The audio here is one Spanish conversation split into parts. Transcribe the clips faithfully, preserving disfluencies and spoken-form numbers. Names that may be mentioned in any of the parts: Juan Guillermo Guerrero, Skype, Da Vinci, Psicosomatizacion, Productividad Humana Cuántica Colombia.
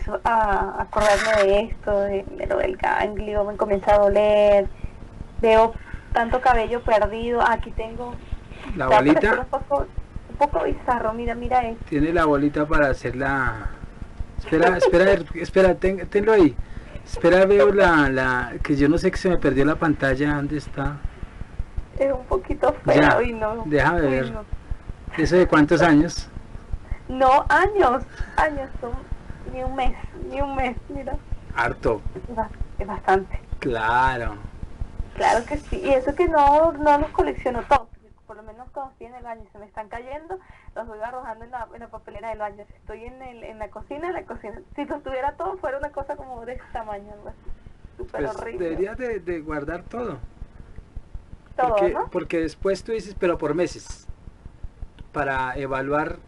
empiezo a acordarme de esto, de, de lo del ganglio, me comienza a doler, veo tanto cabello perdido, aquí tengo... La bolita... Un poco, un poco bizarro, mira, mira esto. Tiene la bolita para hacer la... Espera, espera, espera, ten, tenlo ahí. Espera, veo la, la... que yo no sé, que se me perdió la pantalla, ¿dónde está? Es un poquito feo y no... Déjame ver. Uy, no. ¿Eso de cuántos años? No, años, años, son ni un mes, ni un mes, mira. Harto. Es bastante. Claro. Claro que sí, y eso que no, no los colecciono todos, por lo menos cuando estoy en el baño, se me están cayendo, los voy arrojando en la, en la papelera del baño. Si estoy en, el, en la cocina, en la cocina. Si los tuviera todos, fuera una cosa como de este tamaño, algo así, súper pues horrible. Deberías de, de guardar todo. Todo, porque, ¿no? Porque después tú dices, pero por meses, para evaluar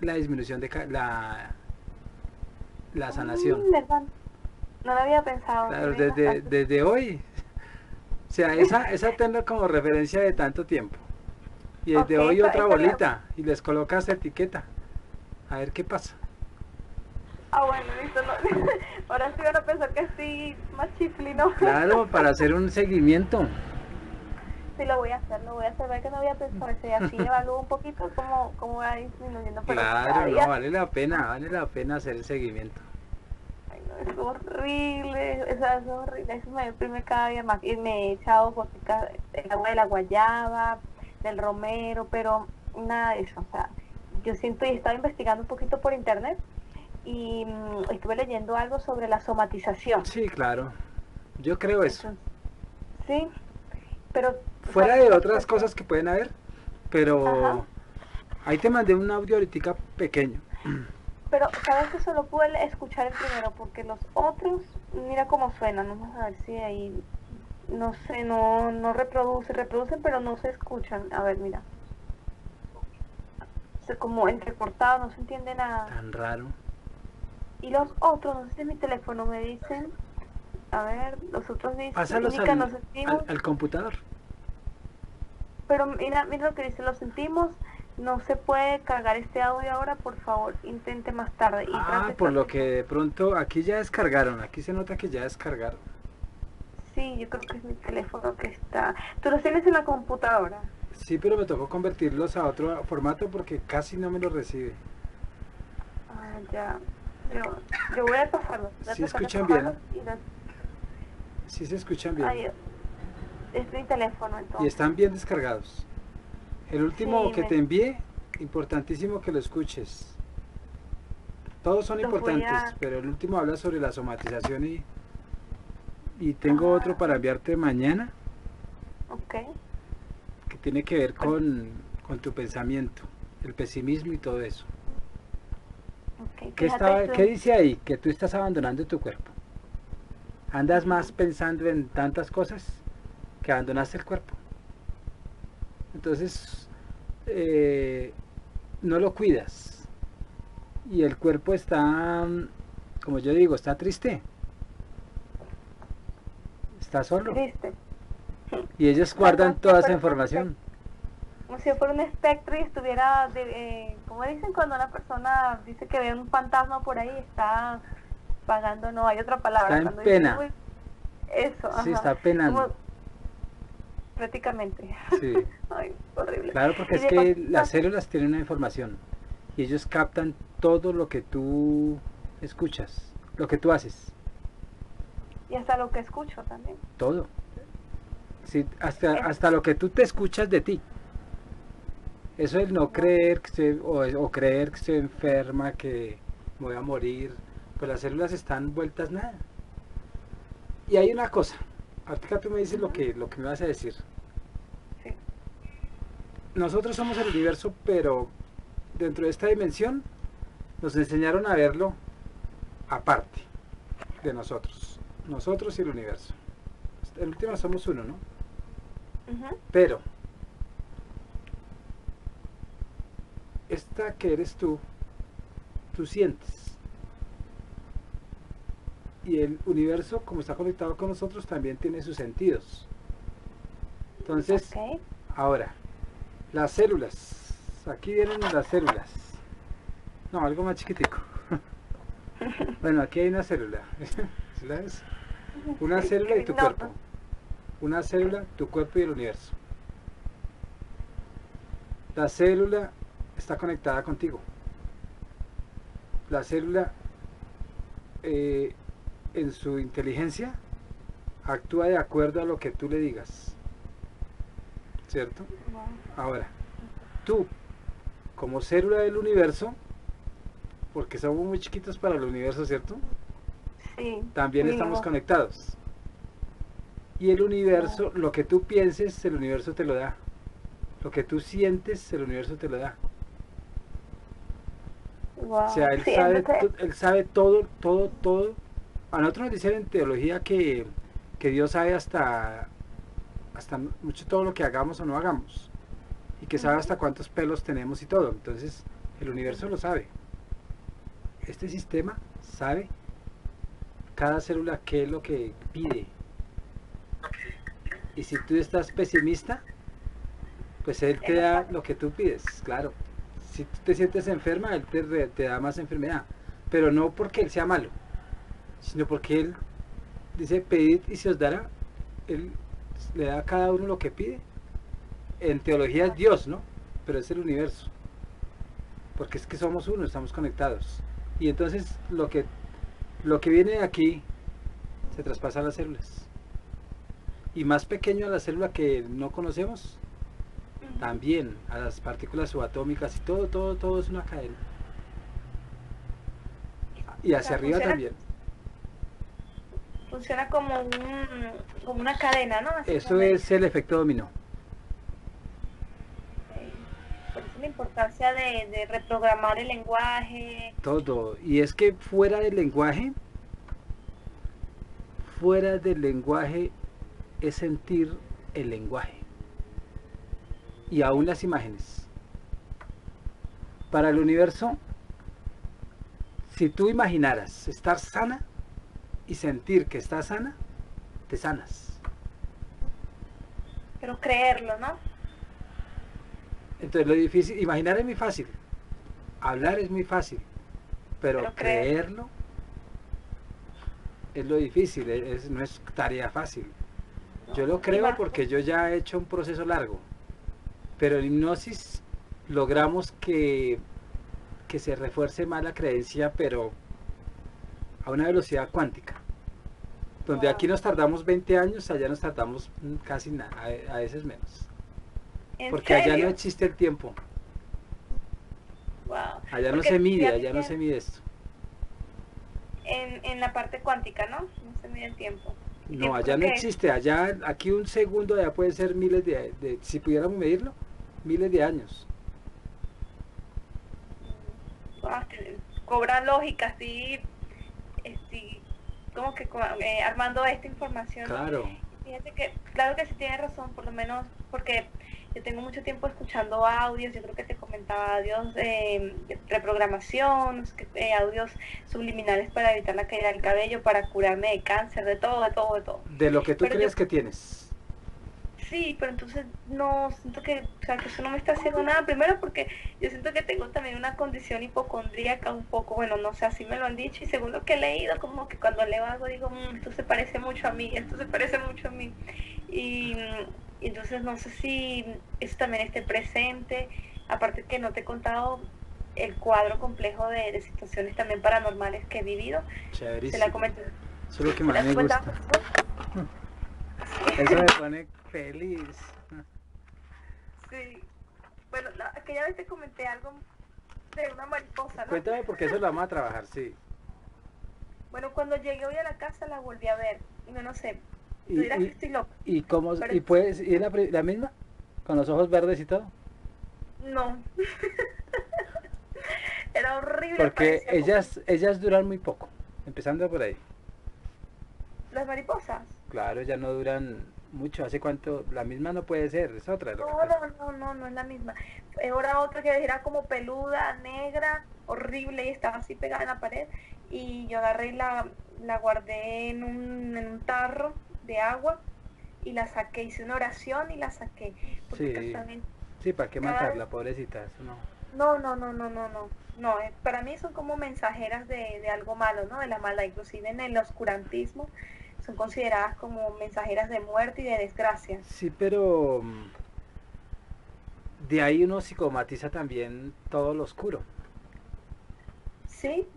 la disminución de la, la sanación. Mm, no lo había pensado. Claro, desde, desde hoy. O sea, esa, esa tenlo como referencia de tanto tiempo. Y desde okay, hoy otra bolita. La... Y les colocas etiqueta. A ver qué pasa. Ah, bueno, listo. No. Ahora sí van a pensar que estoy más chiflino. Claro, para hacer un seguimiento. Sí, lo voy a hacer, lo voy a hacer, ver que no voy a pensar, si así evalúo un poquito cómo, cómo va disminuyendo. Pero claro, no, vale la pena, vale la pena hacer el seguimiento. Ay, no, es horrible, eso es horrible, eso me deprime cada día más. Y me he echado el agua de la guayaba, del romero, pero nada de eso. O sea, yo siento, y estaba investigando un poquito por internet y mmm, estuve leyendo algo sobre la somatización. Sí, claro, yo creo eso. Entonces, sí, pero... Fuera de otras cosas que pueden haber, pero ajá, ahí te mandé un audio ahorita pequeño. Pero sabes que solo pude escuchar el primero, porque los otros, mira cómo suenan, vamos a ver si ahí, no sé, no, no reproduce, reproducen, pero no se escuchan. A ver, mira. O sea, como entrecortado, no se entiende nada. Tan raro. Y los otros, no sé si en mi teléfono me dicen, a ver, los otros dicen... Pásalos al, nos al, al computador. Pero mira, mira lo que dice, lo sentimos, no se puede cargar este audio ahora, por favor, intente más tarde. Y ah, por lo que de pronto aquí ya descargaron, aquí se nota que ya descargaron. Sí, yo creo que es mi teléfono que está... ¿Tú los tienes en la computadora? Sí, pero me tocó convertirlos a otro formato porque casi no me los recibe. Ah, ya. Yo, yo voy a pasarlos. Voy a sí, escuchan bien. Los... Sí, se escuchan bien. Ay, es mi teléfono, entonces. Y están bien descargados. El último sí, que me... te envié, importantísimo que lo escuches. Todos son los importantes, a... pero el último habla sobre la somatización y, y tengo ah. otro para enviarte mañana. Ok. Que tiene que ver con, con tu pensamiento, el pesimismo y todo eso. Okay, ¿Qué, estaba, ¿Qué dice ahí? Que tú estás abandonando tu cuerpo. Andas más pensando en tantas cosas que abandonaste el cuerpo. Entonces eh, no lo cuidas y el cuerpo está, como yo digo, está triste, está solo, triste. Y ellos guardan toda esa información como si fuera un espectro y estuviera de, eh, como dicen cuando una persona dice que ve un fantasma por ahí, está pagando, no hay otra palabra, está en pena, dice, eso, sí, ajá, está penando como, prácticamente. Sí. Ay, horrible. Claro, porque es que las células tienen una información y ellos captan todo lo que tú escuchas, lo que tú haces. Y hasta lo que escucho también. Todo. Sí, hasta, hasta lo que tú te escuchas de ti. Eso es no creer que estoy, o, o creer que estoy enferma, que me voy a morir. Pues las células están vueltas nada. Y hay una cosa. Ahorita tú me dices lo que, lo que me vas a decir. Sí. Nosotros somos el universo, pero dentro de esta dimensión nos enseñaron a verlo aparte de nosotros. Nosotros y el universo. El último somos uno, ¿no? Uh-huh. Pero esta que eres tú, tú sientes. Y el universo, como está conectado con nosotros, también tiene sus sentidos. Entonces, okay, ahora, las células. Aquí vienen las células. No, algo más chiquitico. Bueno, aquí hay una célula. ¿Sabes? Una célula y tu cuerpo. Una célula, tu cuerpo y el universo. La célula está conectada contigo. La célula eh, en su inteligencia actúa de acuerdo a lo que tú le digas, ¿cierto? Ahora, tú como célula del universo, porque somos muy chiquitos para el universo, ¿cierto? Sí. También estamos conectados. Y el universo, lo que tú pienses, el universo te lo da. Lo que tú sientes, el universo te lo da. Wow. O sea, él, sí, sabe, él sabe todo, todo, todo. A nosotros nos dicen en teología que, que Dios sabe hasta, hasta mucho todo lo que hagamos o no hagamos. Y que sabe hasta cuántos pelos tenemos y todo. Entonces, el universo lo sabe. Este sistema sabe cada célula qué es lo que pide. Y si tú estás pesimista, pues él te da lo que tú pides, claro. Si tú te sientes enferma, él te, te da más enfermedad. Pero no porque él sea malo, sino porque él dice, pedid y se os dará. Él le da a cada uno lo que pide. En teología es Dios, ¿no? Pero es el universo. Porque es que somos uno, estamos conectados. Y entonces lo que, lo que viene de aquí se traspasa a las células. Y más pequeño a la célula que no conocemos, también a las partículas subatómicas y todo, todo, todo es una cadena. Y hacia o sea, arriba funciona, también. Funciona como, un, como una cadena, ¿no? Así eso es medio. El efecto dominó. Okay. Por eso la importancia de, de reprogramar el lenguaje. Todo. Y es que fuera del lenguaje, fuera del lenguaje es sentir el lenguaje. Y aún las imágenes. Para el universo, si tú imaginaras estar sana y sentir que estás sana, te sanas. Pero creerlo, ¿no? Entonces lo difícil, imaginar es muy fácil, hablar es muy fácil, pero, pero creerlo es lo difícil, es, no es tarea fácil. No, yo lo creo porque yo ya he hecho un proceso largo. Pero en hipnosis logramos que, que se refuerce más la creencia, pero a una velocidad cuántica. Donde wow. Aquí nos tardamos veinte años, allá nos tardamos casi nada, a veces menos. Porque ¿serio? Allá no existe el tiempo. Wow. Allá porque no se mide, allá no se mide esto. En, en la parte cuántica, ¿no? No se mide el tiempo. El no, tiempo allá no existe, allá, aquí un segundo, allá puede ser miles de, de si pudiéramos medirlo, miles de años. Wow, cobra lógica, sí, sí, como que eh, armando esta información. Claro. Fíjate que, claro que sí tienes razón, por lo menos, porque yo tengo mucho tiempo escuchando audios, yo creo que te comentaba audios eh, de reprogramación, eh, audios subliminales para evitar la caída del cabello, para curarme de cáncer, de todo, de todo, de todo. De lo que tú pero crees yo, que tienes. Sí, pero entonces no, siento que, o sea, que eso no me está haciendo nada. Primero porque yo siento que tengo también una condición hipocondríaca un poco, bueno, no sé, así me lo han dicho. Y según lo que he leído, como que cuando leo algo digo, mmm, esto se parece mucho a mí, esto se parece mucho a mí. Y, y entonces no sé si eso también esté presente. Aparte que no te he contado el cuadro complejo de, de situaciones también paranormales que he vivido. Chéverísimo. Se la comenté. Eso es lo que más me gusta. Eso me pone feliz. Sí. Bueno, la, aquella vez te comenté algo de una mariposa, ¿no? Cuéntame porque eso lo vamos a trabajar, sí. Bueno, cuando llegué hoy a la casa la volví a ver. No, no sé. Tú dirás que estoy loca. ¿Y cómo? Pero, ¿y puedes ir la, la misma? ¿Con los ojos verdes y todo? No. Era horrible. Porque ellas, ellas duran muy poco. Empezando por ahí. ¿Las mariposas? Claro, ya no duran mucho. ¿Hace cuánto? La misma no puede ser, es otra. No, no, no, no, no es la misma. Era otra que era como peluda, negra, horrible, y estaba así pegada en la pared. Y yo agarré y la, la guardé en un, en un tarro de agua y la saqué. Hice una oración y la saqué. Porque sí, sí, ¿para qué matarla, pobrecita? Eso no. No, no, no, no, no, no. No, para mí son como mensajeras de, de algo malo, ¿no? De la maldad, inclusive en el oscurantismo son consideradas como mensajeras de muerte y de desgracia. Sí, pero de ahí uno psicomatiza también todo lo oscuro. Sí.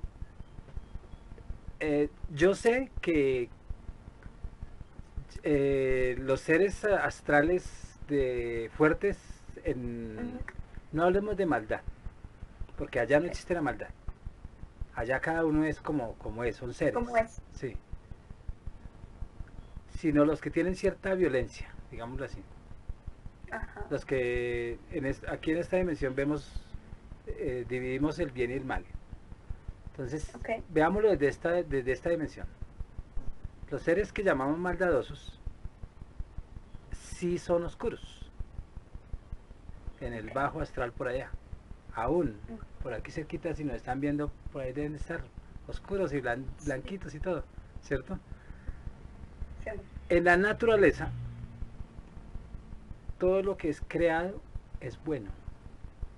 Eh, yo sé que eh, los seres astrales de fuertes, en, uh-huh. no hablemos de maldad, porque allá no existe la maldad. Allá cada uno es como, como es, son seres. Como es. Sí. Sino los que tienen cierta violencia, digámoslo así. Ajá. Los que en es, aquí en esta dimensión vemos, eh, dividimos el bien y el mal. Entonces, okay. veámoslo desde esta, desde esta dimensión. Los seres que llamamos maldadosos sí son oscuros. En el okay. bajo astral por allá. Aún, por aquí cerquita, si nos están viendo, por ahí deben estar oscuros y blan, blanquitos y todo, ¿cierto? Sí. En la naturaleza, todo lo que es creado es bueno,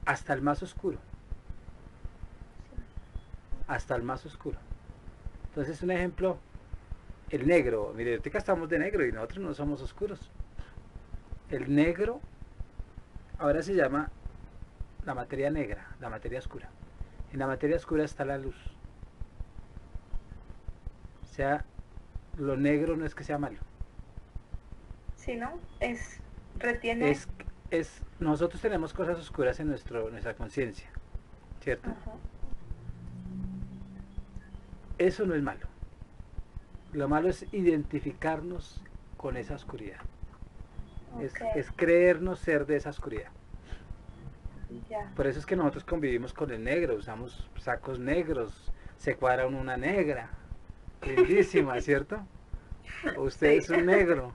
hasta el más oscuro. Hasta el más oscuro. Entonces, un ejemplo, el negro. Mire, ahorita estamos de negro y nosotros no somos oscuros. El negro ahora se llama la materia negra, la materia oscura. En la materia oscura está la luz. O sea, lo negro no es que sea malo. Sí, ¿no? Es, retiene... Es, es, nosotros tenemos cosas oscuras en nuestro, nuestra conciencia, ¿cierto? Ajá. Eso no es malo. Lo malo es identificarnos con esa oscuridad. Okay. Es, es creernos ser de esa oscuridad. Yeah. Por eso es que nosotros convivimos con el negro, usamos sacos negros, se cuadra una negra, lindísima, ¿cierto? Usted sí. es un negro.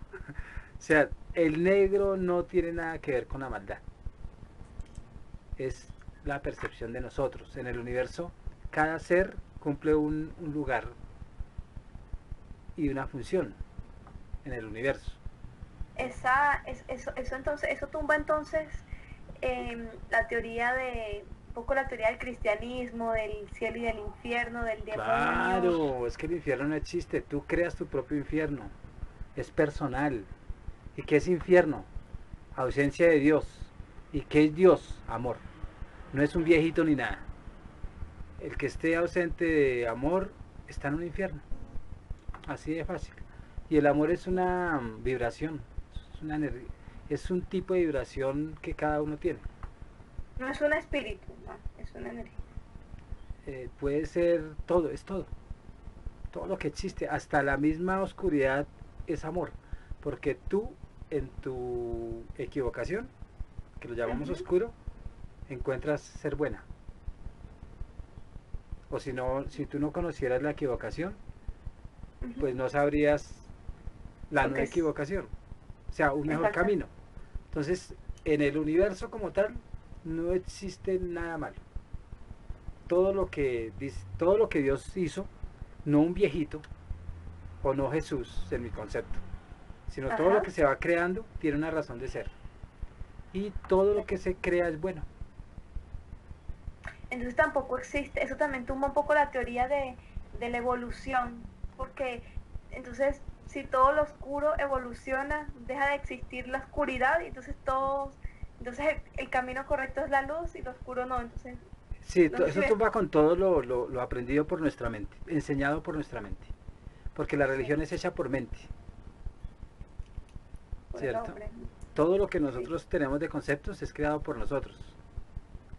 O sea, el negro no tiene nada que ver con la maldad. Es la percepción de nosotros. En el universo, cada ser cumple un, un lugar y una función en el universo. Esa, es, eso, eso entonces, eso tumba entonces Eh, la teoría de un poco la teoría del cristianismo, del cielo y del infierno, del demonio. Claro, es que el infierno no existe. Tú creas tu propio infierno, es personal. ¿Y qué es infierno? Ausencia de Dios. ¿Y qué es Dios? Amor. No es un viejito ni nada. El que esté ausente de amor está en un infierno, así de fácil. Y el amor es una vibración, es una energía, es un tipo de vibración que cada uno tiene. No es un espíritu, no, es una energía. Eh, puede ser todo, es todo. Todo lo que existe, hasta la misma oscuridad es amor. Porque tú, en tu equivocación, que lo llamamos uh-huh. oscuro, encuentras ser buena. O si no, si tú no conocieras la equivocación, uh-huh. pues no sabrías la no equivocación. O sea, un mejor Exacto. camino. Entonces, en el universo como tal, no existe nada malo. Todo lo que, todo lo que Dios hizo, no un viejito, o no Jesús, en mi concepto, sino Ajá. todo lo que se va creando tiene una razón de ser. Y todo lo que se crea es bueno. Entonces tampoco existe, eso también tumba un poco la teoría de, de la evolución, porque entonces... si todo lo oscuro evoluciona, deja de existir la oscuridad, y entonces todo, entonces el, el camino correcto es la luz y lo oscuro no. Entonces, sí, no eso tumba con todo lo, lo, lo aprendido por nuestra mente, enseñado por nuestra mente, porque la religión sí. es hecha por mente, por ¿cierto? Todo lo que nosotros sí. tenemos de conceptos es creado por nosotros.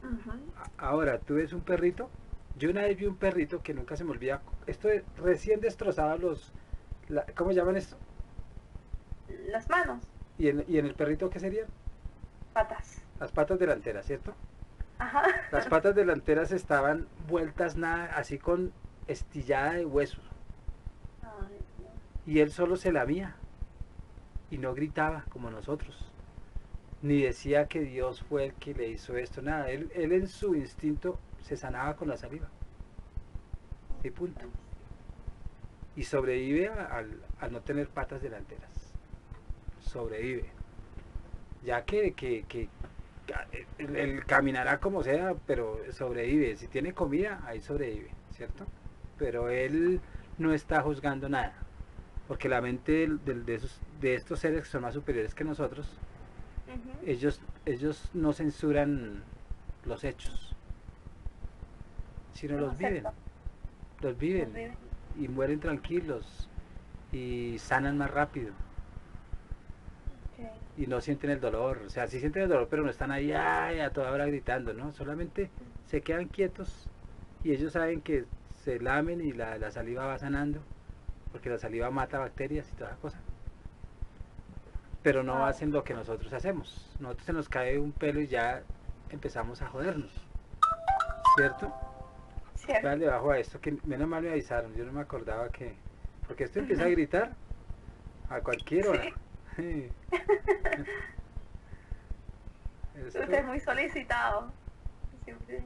Uh-huh. Ahora, tú ves un perrito, yo una vez vi un perrito que nunca se me olvida, esto es recién destrozado los... La, ¿cómo llaman esto? Las manos. ¿Y en, ¿Y en el perrito qué serían? Patas. Las patas delanteras, ¿cierto? Ajá. Las patas delanteras estaban vueltas nada, así con estillada de hueso. Ay, no. Y él solo se lamía. Y no gritaba como nosotros. Ni decía que Dios fue el que le hizo esto, nada. Él, él en su instinto se sanaba con la saliva. Y punto. Y sobrevive al, al no tener patas delanteras. Sobrevive. Ya que, que, que el, el caminará como sea, pero sobrevive. Si tiene comida, ahí sobrevive, ¿cierto? Pero él no está juzgando nada, porque la mente de, de, esos, de estos seres que son más superiores que nosotros, uh-huh. ellos, ellos no censuran los hechos, sino no, los viven, los viven, los viven y mueren tranquilos y sanan más rápido. Y no sienten el dolor, o sea, sí sienten el dolor, pero no están ahí ay, a toda hora gritando, ¿no? Solamente se quedan quietos y ellos saben que se lamen y la, la saliva va sanando, porque la saliva mata bacterias y toda esa cosa. Pero no hacen lo que nosotros hacemos. Nosotros se nos cae un pelo y ya empezamos a jodernos, ¿cierto? Cierto. Dale bajo a esto, que menos mal me avisaron, yo no me acordaba que... Porque esto empieza a gritar a cualquier hora. ¿Sí? Sí. Usted es muy solicitado. Siempre.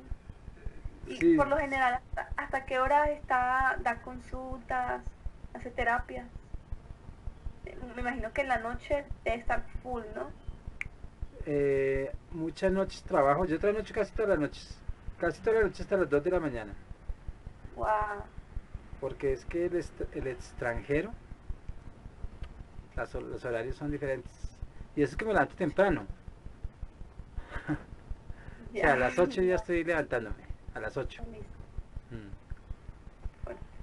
Y sí. Por lo general, ¿hasta, hasta qué hora está, da consultas, hace terapias? Me imagino que en la noche debe estar full, ¿no? Eh, muchas noches trabajo, yo trabajo casi todas las noches, casi todas las noches hasta las dos de la mañana. Wow. Porque es que el, el extranjero, Las, los horarios son diferentes. Y eso es que me levanto temprano. O sea, a las ocho ya estoy levantándome. A las ocho.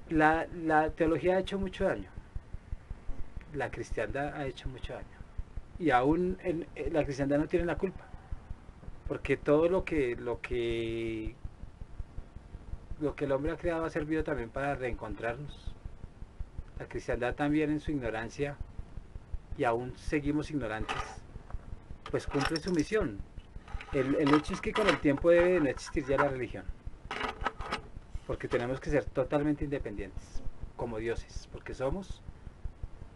Mm. La, la teología ha hecho mucho daño. La cristiandad ha hecho mucho daño. Y aún en, en, la cristiandad no tiene la culpa. Porque todo lo que, lo que lo que el hombre ha creado ha servido también para reencontrarnos. La cristiandad también en su ignorancia, y aún seguimos ignorantes, pues cumple su misión. El, el hecho es que con el tiempo debe de no existir ya la religión, porque tenemos que ser totalmente independientes, como dioses, porque somos,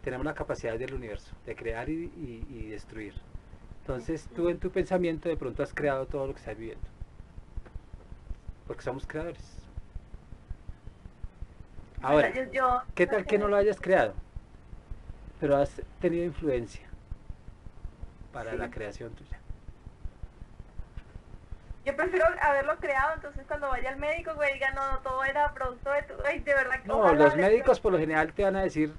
tenemos la capacidad del universo, de crear y, y, y destruir. Entonces tú en tu pensamiento de pronto has creado todo lo que estás viviendo, porque somos creadores. Ahora, ¿qué tal que no lo hayas creado? Pero has tenido influencia para sí. La creación tuya. Yo prefiero haberlo creado, entonces cuando vaya al médico, güey, diga, no, no, todo era producto de tu... Ay, de verdad que... No, los médicos por lo general te van a decir,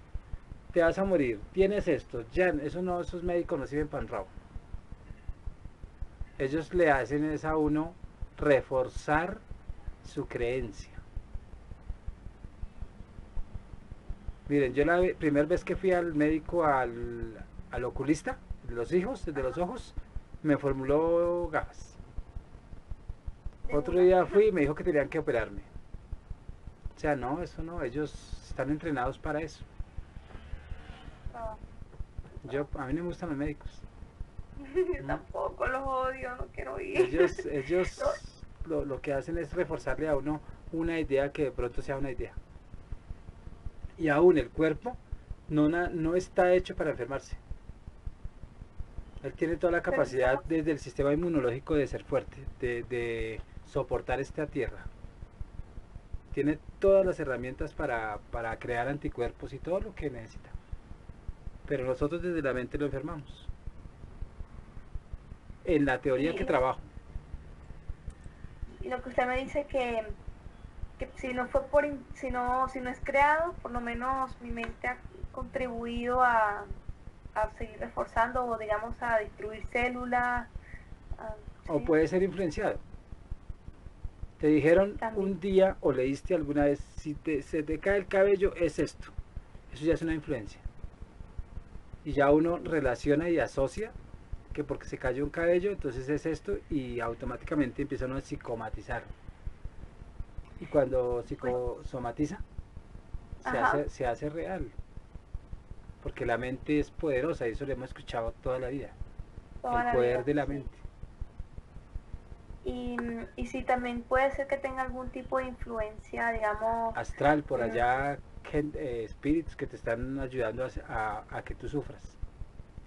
te vas a morir, tienes esto, ya, eso no, esos médicos no sirven para un rabo. Ellos le hacen es a uno reforzar su creencia. Miren, yo la primera vez que fui al médico, al, al oculista, de los hijos, de los ojos, me formuló gafas. Otro día fui y me dijo que tenían que operarme. O sea, no, eso no, ellos están entrenados para eso. Yo, a mí no me gustan los médicos. Yo tampoco los odio, no quiero ir. Ellos, ellos lo, lo que hacen es reforzarle a uno una idea que de pronto sea una idea. Y aún el cuerpo no, no está hecho para enfermarse. Él tiene toda la capacidad desde el sistema inmunológico de ser fuerte, de, de soportar esta tierra. Tiene todas las herramientas para, para crear anticuerpos y todo lo que necesita. Pero nosotros desde la mente lo enfermamos. En la teoría que trabajo. Y lo que usted me dice que... que si no fue por si no si no es creado, por lo menos mi mente ha contribuido a, a seguir reforzando o digamos a destruir células a, ¿sí? O puede ser influenciado. Te dijeron también. Un día o leíste alguna vez, si te, se te cae el cabello es esto, eso ya es una influencia y ya uno relaciona y asocia que porque se cayó un cabello entonces es esto y automáticamente empiezan a psicomatizar. Y cuando psicosomatiza, se hace, se hace real. Porque la mente es poderosa, y eso lo hemos escuchado toda la vida. Toda el la poder vida, de la sí. mente. Y, y si también puede ser que tenga algún tipo de influencia, digamos... astral, por eh, allá, que, eh, espíritus que te están ayudando a, a, a que tú sufras.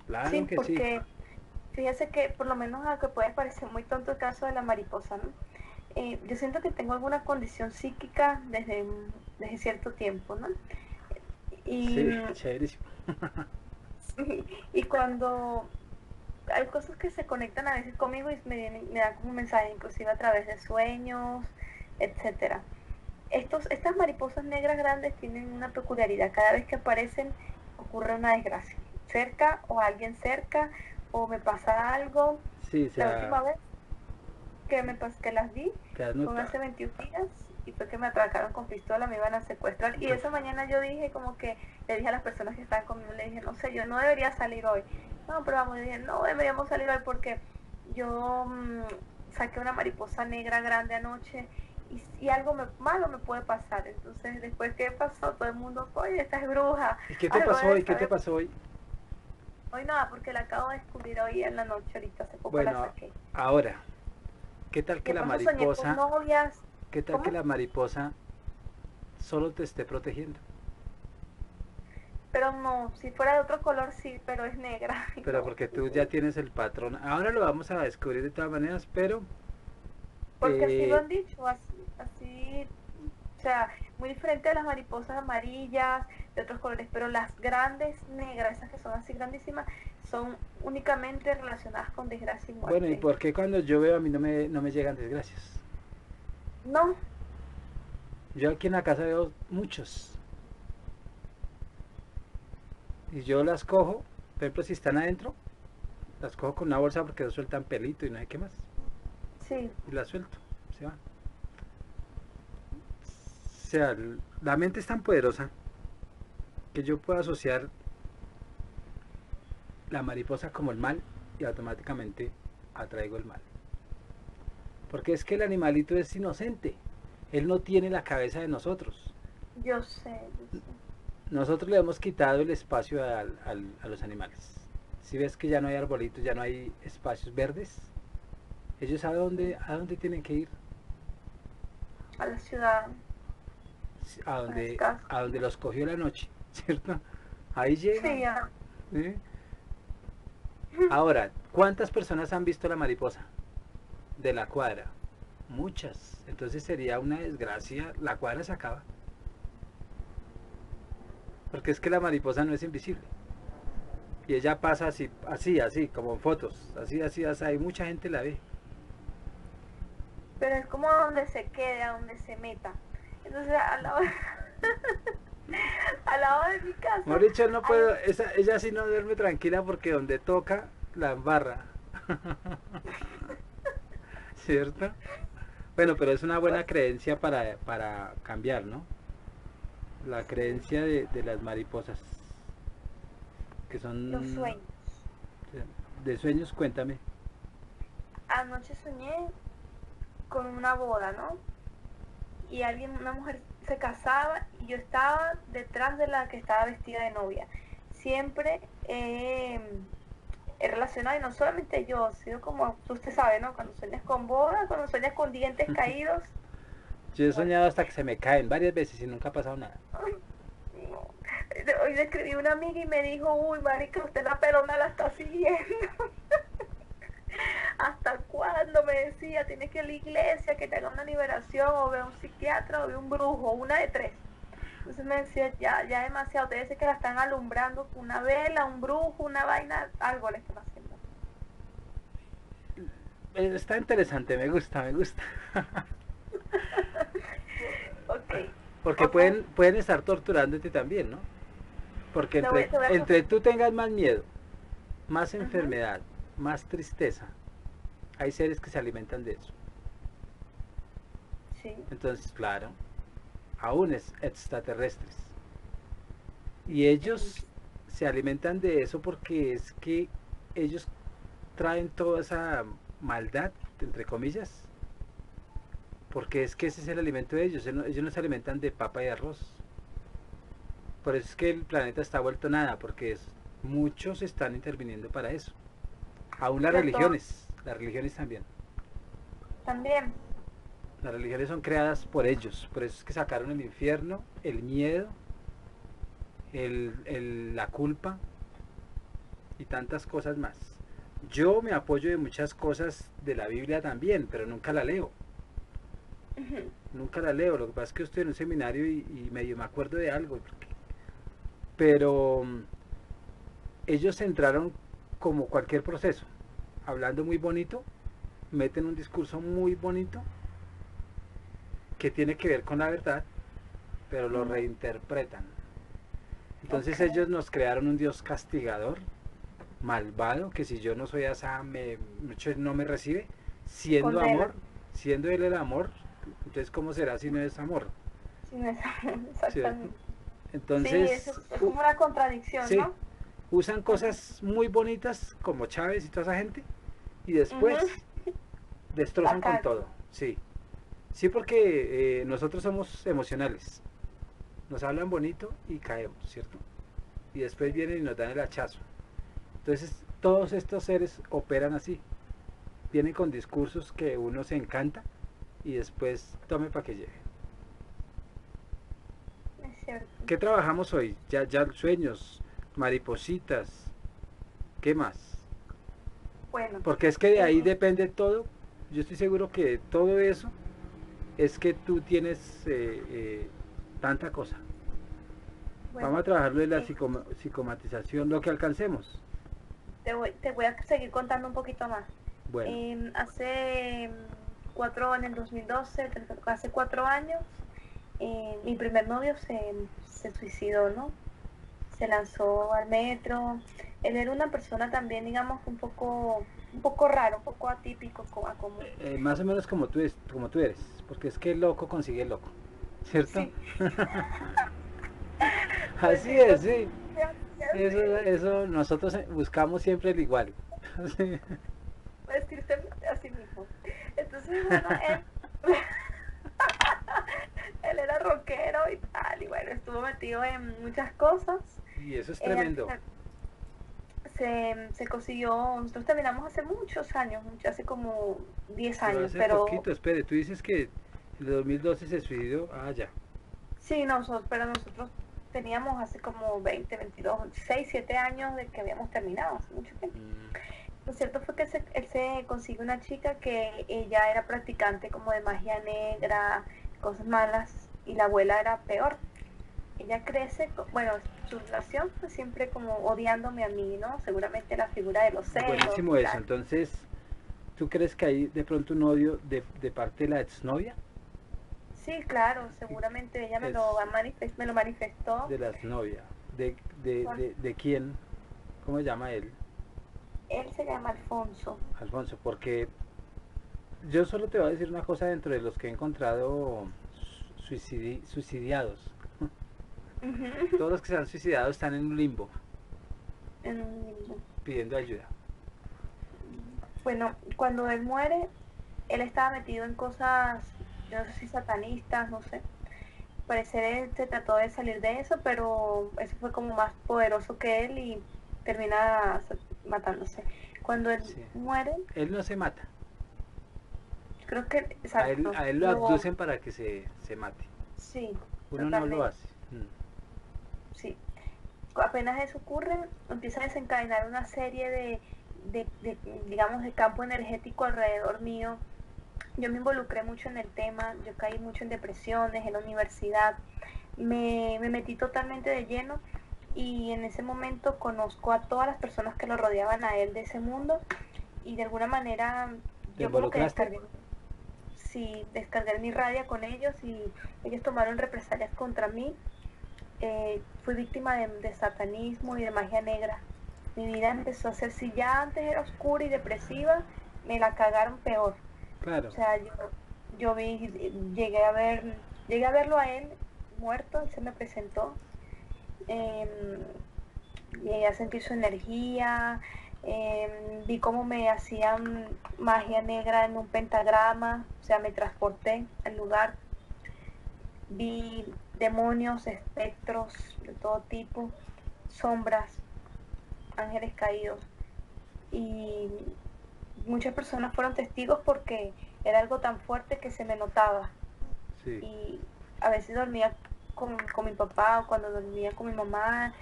Claro sí, que porque, sí. Fíjese que, por lo menos a que puede parecer muy tonto el caso de la mariposa, ¿no? Eh, yo siento que tengo alguna condición psíquica desde, desde cierto tiempo, ¿no? Y, sí, chéverísimo. Y cuando hay cosas que se conectan a veces conmigo y me, vienen, me dan como un mensaje, inclusive a través de sueños, etcétera. Estos, estas mariposas negras grandes tienen una peculiaridad. Cada vez que aparecen ocurre una desgracia. Cerca o alguien cerca o me pasa algo. Sí, o sea, la última vez que, me, pues, que las vi con hace veintiún días y fue que me atracaron con pistola, me iban a secuestrar. Y esa mañana yo dije como que le dije a las personas que estaban conmigo, le dije, no sé, yo no debería salir hoy. No, pero vamos, le dije, no deberíamos salir hoy porque yo mmm, saqué una mariposa negra grande anoche. Y, y algo me, malo me puede pasar. Entonces, después, ¿qué pasó? Todo el mundo, oye, esta es bruja. ¿Y qué te pasó hoy? ¿Qué te pasó hoy? Hoy nada, porque la acabo de descubrir hoy en la noche, ahorita hace poco la saqué. Bueno, ahora, ¿qué tal que la mariposa, ¿qué tal que la mariposa solo te esté protegiendo? Pero no, si fuera de otro color sí, pero es negra. Pero porque tú ya tienes el patrón. Ahora lo vamos a descubrir de todas maneras, pero... Porque así lo han dicho, así, así, o sea, muy diferente de las mariposas amarillas, de otros colores, pero las grandes negras, esas que son así grandísimas, son únicamente relacionadas con desgracia y muerte. Bueno, ¿y por qué cuando yo veo a mí no me, no me llegan desgracias? No. Yo aquí en la casa veo muchos. Y yo las cojo, por ejemplo, si están adentro, las cojo con una bolsa porque no sueltan pelito y no hay qué más. Sí. Y la suelto, se va. O sea, la mente es tan poderosa que yo puedo asociar la mariposa como el mal y automáticamente atraigo el mal. Porque es que el animalito es inocente, él no tiene la cabeza de nosotros. Yo sé, yo sé. Nosotros le hemos quitado el espacio a, a, a los animales. Si ves que ya no hay arbolitos, ya no hay espacios verdes, ellos a dónde, a dónde tienen que ir, a la ciudad, a donde, a donde los cogió la noche, ¿cierto? Ahí llegan, sí, ¿eh? Ahora, ¿cuántas personas han visto la mariposa de la cuadra? Muchas. Entonces sería una desgracia, la cuadra se acaba, porque es que la mariposa no es invisible. Y ella pasa así, así, así, como en fotos, así, así, así, hay mucha gente la ve. Pero es como a donde se quede, a donde se meta. Entonces, al lado, al lado de mi casa. Mauricio, no puedo, hay... esa, ella sí no duerme tranquila porque donde toca, la embarra. ¿Cierto? Bueno, pero es una buena creencia para, para cambiar, ¿no? La creencia de, de las mariposas. Que son... Los sueños. De sueños, cuéntame. Anoche soñé con una boda, ¿no? Y alguien, una mujer se casaba y yo estaba detrás de la que estaba vestida de novia. Siempre eh, he relacionado, y no solamente yo, sino como usted sabe, ¿no? Cuando sueñas con boda, cuando sueñas con dientes caídos. Yo he soñado hasta que se me caen varias veces y nunca ha pasado nada. Hoy le escribí a una amiga y me dijo, uy, marica, usted la pelona la está siguiendo. ¿Hasta cuándo? Me decía, tienes que ir a la iglesia, que te haga una liberación, o ve a un psiquiatra, o ve a un brujo, una de tres. Entonces me decía, ya, ya demasiado, ustedes dicen que la están alumbrando con una vela, un brujo, una vaina, algo le están haciendo. Está interesante, me gusta, me gusta. Okay. Porque okay. Pueden, pueden estar torturándote también, ¿no? Porque entre, no, a... entre tú tengas más miedo, más enfermedad, uh-huh, más tristeza, hay seres que se alimentan de eso. Sí. Entonces, claro, aún es extraterrestres. Y ellos sí se alimentan de eso porque es que ellos traen toda esa maldad, entre comillas, porque es que ese es el alimento de ellos. Ellos no se alimentan de papa y arroz. Por eso es que el planeta está vuelto nada, porque es, muchos están interviniendo para eso. Aún las religiones, las religiones también. También. Las religiones son creadas por ellos, por eso es que sacaron el infierno, el miedo, el, el, la culpa y tantas cosas más. Yo me apoyo de muchas cosas de la Biblia también, pero nunca la leo. Nunca la leo, lo que pasa es que estoy en un seminario y, y medio me acuerdo de algo, porque... pero ellos entraron como cualquier proceso, hablando muy bonito, meten un discurso muy bonito que tiene que ver con la verdad, pero lo reinterpretan. Entonces okay. ellos nos crearon un Dios castigador, malvado, que si yo no soy asá, me, no me recibe, siendo Condena. amor, siendo él el amor, entonces ¿cómo será si no es amor? Si no es amor, exactamente. ¿Sí? Entonces, sí, es, es como una contradicción, sí, ¿no? Usan cosas muy bonitas como Chávez y toda esa gente y después uh-huh. destrozan con todo, sí. Sí, porque eh, nosotros somos emocionales, nos hablan bonito y caemos, ¿cierto? Y después vienen y nos dan el hachazo. Entonces todos estos seres operan así, vienen con discursos que uno se encanta y después tome para que llegue. ¿Qué trabajamos hoy? Ya, ya sueños, maripositas, ¿qué más? Bueno. Porque es que de ahí depende todo. Yo estoy seguro que todo eso es que tú tienes eh, eh, tanta cosa. Bueno, vamos a trabajarlo en la sí. psicomatización, lo que alcancemos. Te voy, te voy a seguir contando un poquito más. Bueno. Eh, hace cuatro años, en el dos mil doce, hace cuatro años, Eh, mi primer novio se, se suicidó, ¿no? Se lanzó al metro. Él era una persona también, digamos, un poco un poco raro, un poco atípico. A como... eh, más o menos como tú, es, como tú eres, porque es que el loco consigue el loco, ¿cierto? Sí. Así es, sí. Eso, eso nosotros buscamos siempre el igual. Sí. Vestirse así mismo. Entonces, bueno, él... él era rockero y tal, y bueno, estuvo metido en muchas cosas. Y eso es tremendo. Eh, se, se consiguió, nosotros terminamos hace muchos años, hace como diez años, pero... Hace poquito, espere, tú dices que en el dos mil doce se suicidó, ah, ya. Sí, nosotros, pero nosotros teníamos hace como veinte, veintidós, seis, siete años de que habíamos terminado, hace mucho tiempo. Mm. Lo cierto fue que se, él se consiguió una chica que ella era practicante como de magia negra, cosas malas, y la abuela era peor. Ella crece, bueno, su relación fue siempre como odiándome a mí, ¿no? Seguramente la figura de los celos. Buenísimo eso. Entonces, ¿tú crees que hay de pronto un odio de, de parte de la exnovia? Sí, claro, seguramente ella me, lo, manifest, me lo manifestó. De la exnovia. De, de, de, de, ¿De quién? ¿Cómo se llama él? Él se llama Alfonso. Alfonso, porque... yo solo te voy a decir una cosa dentro de los que he encontrado suicidi suicidiados. Uh-huh. Todos los que se han suicidado están en un limbo. En un limbo. Pidiendo ayuda. Bueno, cuando él muere, él estaba metido en cosas, yo no sé si satanistas, no sé. Parece él se trató de salir de eso, pero eso fue como más poderoso que él y termina matándose. Cuando él sí. muere... él no se mata. Creo que exacto, a, él, a él lo abducen para que se, se mate. Sí. Uno totalmente. no lo hace. Mm. Sí. Apenas eso ocurre, empieza a desencadenar una serie de, de, de, digamos, de campo energético alrededor mío. Yo me involucré mucho en el tema, yo caí mucho en depresiones, en la universidad. Me, me metí totalmente de lleno y en ese momento conozco a todas las personas que lo rodeaban a él de ese mundo y de alguna manera ¿Te yo como que descargué. Sí, descargué mi rabia con ellos y ellos tomaron represalias contra mí. Eh, fui víctima de, de satanismo y de magia negra. Mi vida empezó a ser, si ya antes era oscura y depresiva, me la cagaron peor. Claro. O sea, yo, yo vi, llegué a ver, llegué a verlo a él muerto, él se me presentó. Eh, llegué a sentir su energía. Eh, vi cómo me hacían magia negra en un pentagrama, o sea, me transporté al lugar. Vi demonios, espectros de todo tipo, sombras, ángeles caídos. Y muchas personas fueron testigos porque era algo tan fuerte que se me notaba. Sí. Y a veces dormía con, con mi papá o cuando dormía con mi mamá.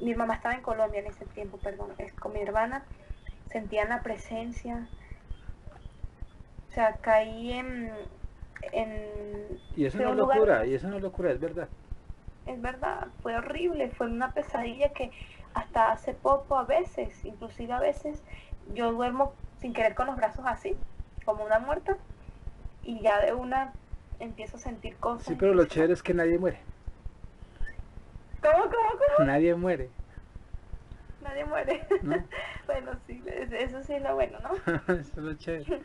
Mi mamá estaba en Colombia en ese tiempo, perdón, es con mi hermana, sentían la presencia, o sea, caí en... en y eso no es locura, y eso no es locura, es verdad. Es verdad, fue horrible, fue una pesadilla que hasta hace poco a veces, inclusive a veces, yo duermo sin querer con los brazos así, como una muerta, y ya de una empiezo a sentir cosas. Sí, pero lo chévere es que nadie muere. ¿Cómo, cómo, cómo? Nadie muere. Nadie muere. ¿No? Bueno, sí, eso sí es lo bueno, ¿no? Eso es lo chévere.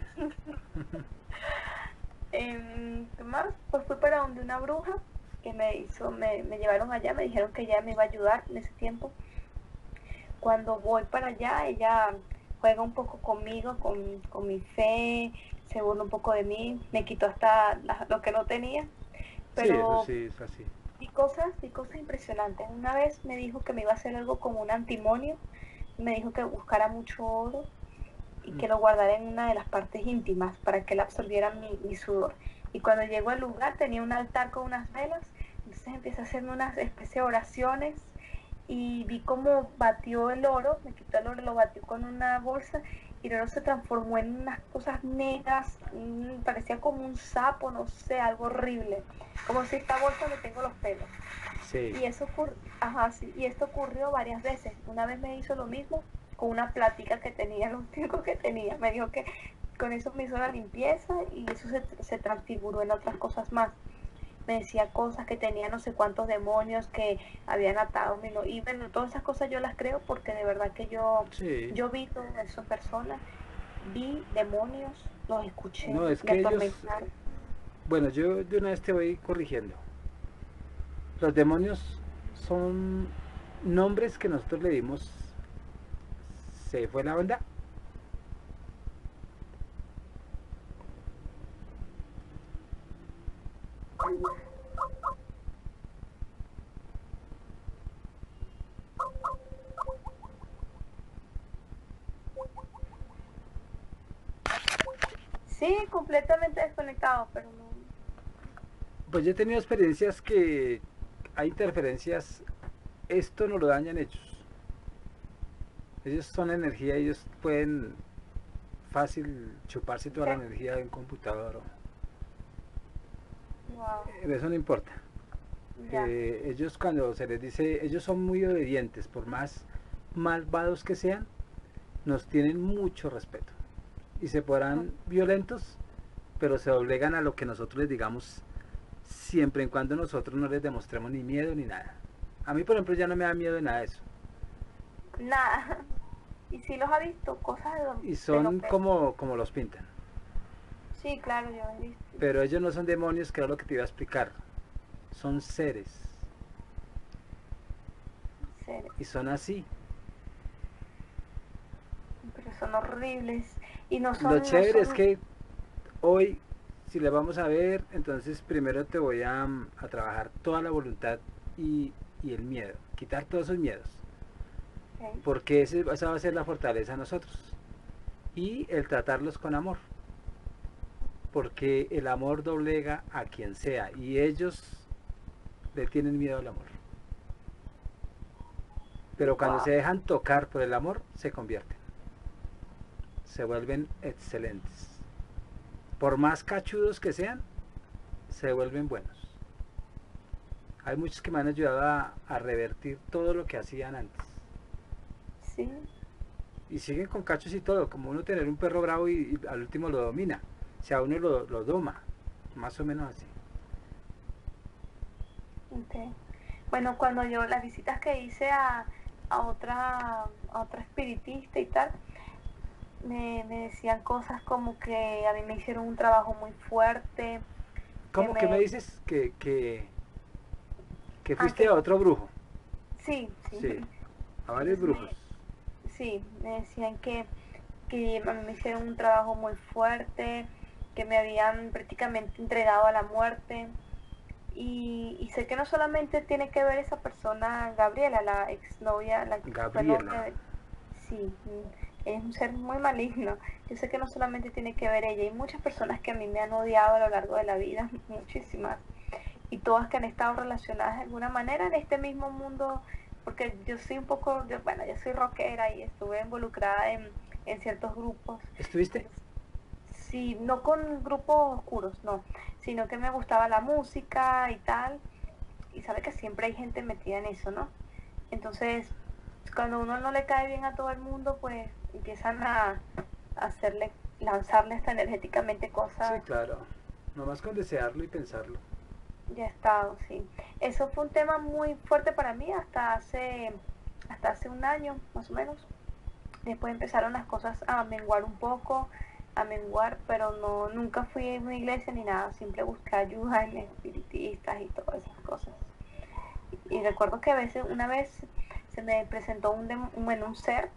eh, ¿Qué más? Pues fui para donde una bruja que me hizo, me, me llevaron allá, me dijeron que ella me iba a ayudar en ese tiempo. Cuando voy para allá, ella juega un poco conmigo, con, con mi fe, se burla un poco de mí, me quitó hasta la, lo que no tenía. Pero sí, eso sí es así. Y cosas, y cosas impresionantes. Una vez me dijo que me iba a hacer algo con un antimonio, me dijo que buscara mucho oro y que lo guardara en una de las partes íntimas para que él absorbiera mi, mi sudor. Y cuando llego al lugar tenía un altar con unas velas, entonces empecé a hacerme unas especie de oraciones y vi cómo batió el oro, me quitó el oro, lo batió con una bolsa y el oro se transformó en unas cosas negras, mmm, parecía como un sapo, no sé, algo horrible, como si esta bolsa le tengo los pelos. Sí. Y eso ocurrió, ajá, sí, y esto ocurrió varias veces. Una vez me hizo lo mismo con una plática que tenía, lo único que tenía, me dijo que con eso me hizo la limpieza y eso se, se transfiguró en otras cosas más. Me decía cosas que tenía no sé cuántos demonios que habían atado. Y bueno, todas esas cosas yo las creo porque de verdad que yo, sí. yo vi todas esas personas, vi demonios, los escuché. No, es que ellos... Bueno, yo de una vez te voy corrigiendo. Los demonios son nombres que nosotros le dimos. ¿Se fue la onda? Sí, completamente desconectado, pero no. Pues yo he tenido experiencias que hay interferencias, esto no lo dañan ellos. Ellos son energía, ellos pueden fácil chuparse toda okay. la energía de un computador. Wow. Eso no importa. Yeah. Eh, ellos cuando se les dice, ellos son muy obedientes, por más malvados que sean, nos tienen mucho respeto. Y se podrán uh-huh. violentos, pero se doblegan a lo que nosotros les digamos, siempre y cuando nosotros no les demostremos ni miedo ni nada. A mí, por ejemplo, ya no me da miedo de nada de eso. Nada. Y si los ha visto, cosas de donde... Y son como, como los pintan. Sí, claro, yo he visto. Pero ellos no son demonios, que era lo que te iba a explicar. Son seres. Seres. Y son así. Pero son horribles. Y no son... Lo chévere no son... es que hoy, si le vamos a ver, entonces primero te voy a, a trabajar toda la voluntad y, y el miedo. Quitar todos esos miedos. Okay. Porque ese, esa va a ser la fortaleza a nosotros. Y el tratarlos con amor. Porque el amor doblega a quien sea y ellos le tienen miedo al amor. Pero cuando wow. se dejan tocar por el amor, se convierten. Se vuelven excelentes. Por más cachudos que sean, se vuelven buenos. Hay muchos que me han ayudado a, a revertir todo lo que hacían antes. Sí. Y siguen con cachos y todo, como uno tener un perro bravo y, y al último lo domina. O sea, uno lo, lo doma, más o menos así. Okay. Bueno, cuando yo, las visitas que hice a, a, otra, a otra espiritista y tal, me, me decían cosas como que a mí me hicieron un trabajo muy fuerte. ¿Cómo que, que me... me dices que, que, que fuiste ah, que... a otro brujo? Sí, sí. sí. A varios brujos. Me, sí, me decían que, que a mí me hicieron un trabajo muy fuerte, que me habían prácticamente entregado a la muerte. Y, y sé que no solamente tiene que ver esa persona, Gabriela, la exnovia, la Gabriela. Bueno, que, sí, es un ser muy maligno. Yo sé que no solamente tiene que ver ella, hay muchas personas que a mí me han odiado a lo largo de la vida, muchísimas, y todas que han estado relacionadas de alguna manera en este mismo mundo, porque yo soy un poco, yo, bueno, yo soy rockera y estuve involucrada en, en ciertos grupos. ¿Estuviste? Sí, no con grupos oscuros, no, sino que me gustaba la música y tal, y sabe que siempre hay gente metida en eso, ¿no? Entonces, cuando uno no le cae bien a todo el mundo, pues empiezan a, a, hacerle, lanzarle hasta energéticamente cosas. Sí, claro, nomás con desearlo y pensarlo. Ya está, sí. Eso fue un tema muy fuerte para mí hasta hace, hasta hace un año, más o menos. Después empezaron las cosas a menguar un poco, a menguar, pero no, nunca fui a una iglesia ni nada, siempre busqué ayuda en espiritistas y todas esas cosas. Y, y recuerdo que a veces, una vez se me presentó un, de, un, bueno, un ser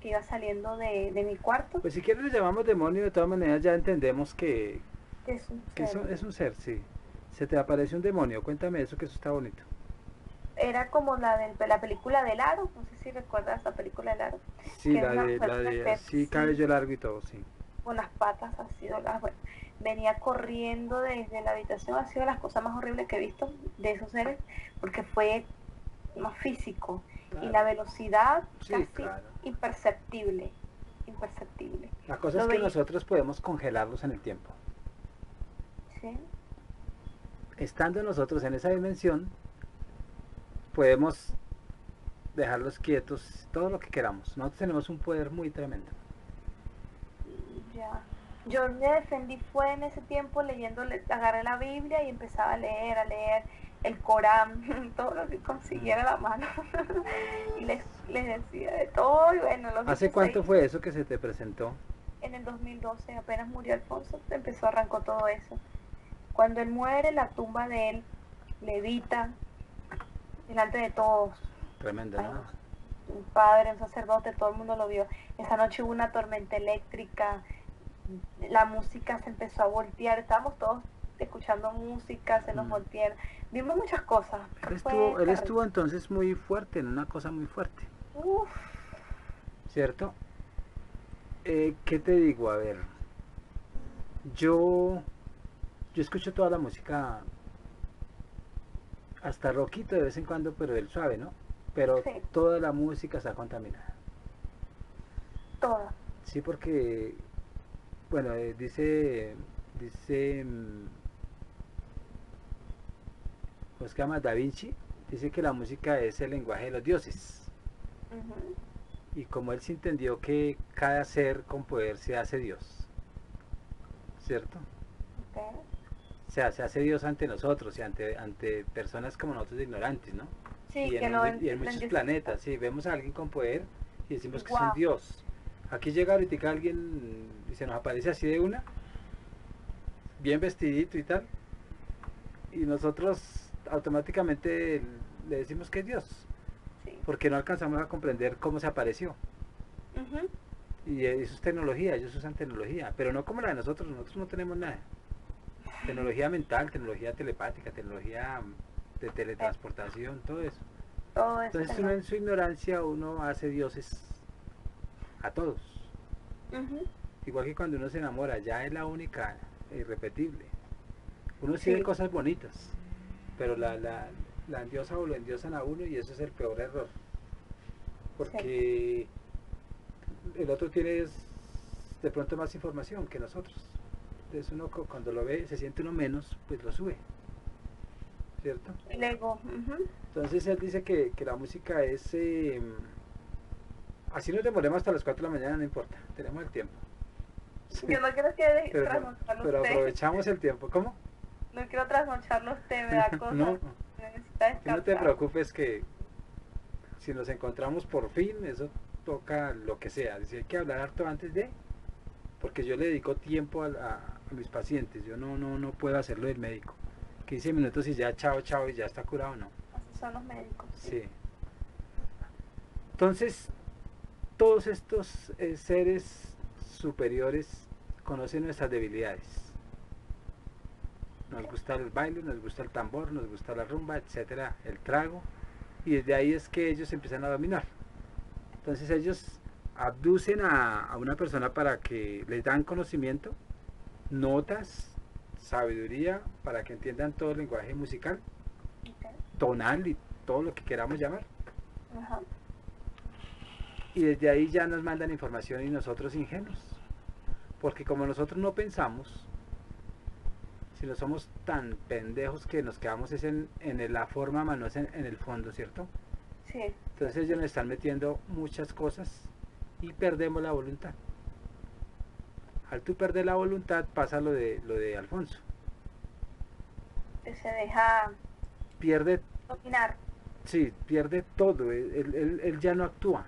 que iba saliendo de, de mi cuarto. Pues si quieres le llamamos demonio, de todas maneras ya entendemos que, es un, que ser. Es, un, es un ser, sí. Se te aparece un demonio, cuéntame eso, que eso está bonito. Era como la de la película del Aro, no sé si recuerdas la película del Aro. Sí, que la, una, de, la de, de, sí, cabello largo y todo, sí. Con las patas así, las, bueno, venía corriendo desde la habitación, ha sido de las cosas más horribles que he visto de esos seres, porque fue más físico, claro. Y la velocidad sí, casi claro. imperceptible, imperceptible. La cosa Lo es que veía. Nosotros podemos congelarlos en el tiempo. Sí. Estando nosotros en esa dimensión, podemos dejarlos quietos todo lo que queramos. Nosotros tenemos un poder muy tremendo. Ya. Yo me defendí fue en ese tiempo leyendo, agarré la Biblia y empezaba a leer, a leer el Corán, todo lo que consiguiera la mano. Y les, les decía de todo y bueno. Los ¿Hace dieciséis, cuánto fue eso que se te presentó? En el dos mil doce, apenas murió Alfonso, empezó, arrancó todo eso. Cuando él muere, la tumba de él levita delante de todos. Tremendo, ¿no? Un padre, un sacerdote, todo el mundo lo vio. Esa noche hubo una tormenta eléctrica, la música se empezó a voltear, estábamos todos escuchando música, se nos mm. voltearon. Vimos muchas cosas. Él estuvo, él estuvo entonces muy fuerte, en una cosa muy fuerte. Uf. ¿Cierto? Eh, ¿Qué te digo? A ver, yo... Yo escucho toda la música, hasta rockito de vez en cuando, pero él suave, ¿no? Pero sí. Toda la música está contaminada. Toda. Sí, porque, bueno, eh, dice, dice, ¿cómo se llama? Da Vinci, dice que la música es el lenguaje de los dioses. Uh-huh. Y como él se entendió que cada ser con poder se hace Dios, ¿cierto? Okay. O sea, se hace Dios ante nosotros y ante, ante personas como nosotros ignorantes, ¿no? Sí, y, que en, no, y en muchos en planetas, sí, vemos a alguien con poder y decimos que wow. es un Dios. Aquí llega ahorita alguien y se nos aparece así de una, bien vestidito y tal, y nosotros automáticamente le decimos que es Dios, sí. Porque no alcanzamos a comprender cómo se apareció. Uh-huh. Y eso es tecnología, ellos usan tecnología, pero no como la de nosotros, nosotros no tenemos nada. Tecnología mental, tecnología telepática, tecnología de teletransportación, todo eso. Todo eso. Entonces uno en su ignorancia uno hace dioses a todos. Uh-huh. Igual que cuando uno se enamora, ya es la única, irrepetible. Uno sí ve cosas bonitas, pero la, la, la endiosa o lo endiosan a uno y eso es el peor error. Porque sí. El otro tiene de pronto más información que nosotros. Entonces uno cuando lo ve, se siente uno menos, pues lo sube, ¿cierto? El ego. Uh-huh. Entonces él dice que, que la música es... Eh, así nos demoremos hasta las cuatro de la mañana, no importa, tenemos el tiempo. Sí. Yo no quiero que pero, trasnocharlo pero usted. Aprovechamos el tiempo, ¿cómo? No quiero trasnocharlo usted, me da cosas. No, no te preocupes que si nos encontramos por fin, eso toca lo que sea. Dice, hay que hablar harto antes de... Porque yo le dedico tiempo a, a a mis pacientes, yo no, no, no puedo hacerlo del médico, quince minutos y ya chao, chao, y ya está curado, no. Así son los médicos. Sí. Sí. Entonces, todos estos eh, seres superiores conocen nuestras debilidades. Nos gusta el baile, nos gusta el tambor, nos gusta la rumba, etcétera, el trago, y desde ahí es que ellos empiezan a dominar. Entonces ellos abducen a, a una persona para que les dan conocimiento, notas, sabiduría, para que entiendan todo el lenguaje musical, okay. Tonal y todo lo que queramos llamar. Uh-huh. Y desde ahí ya nos mandan información y nosotros ingenuos, porque como nosotros no pensamos, si no somos tan pendejos que nos quedamos es en, en la forma, más no es en, en el fondo, ¿cierto? Sí. Entonces ellos nos están metiendo muchas cosas y perdemos la voluntad. al tú perder la voluntad pasa lo de, lo de Alfonso. Se deja... Pierde... Dominar. Sí, pierde todo, él, él, él ya no actúa.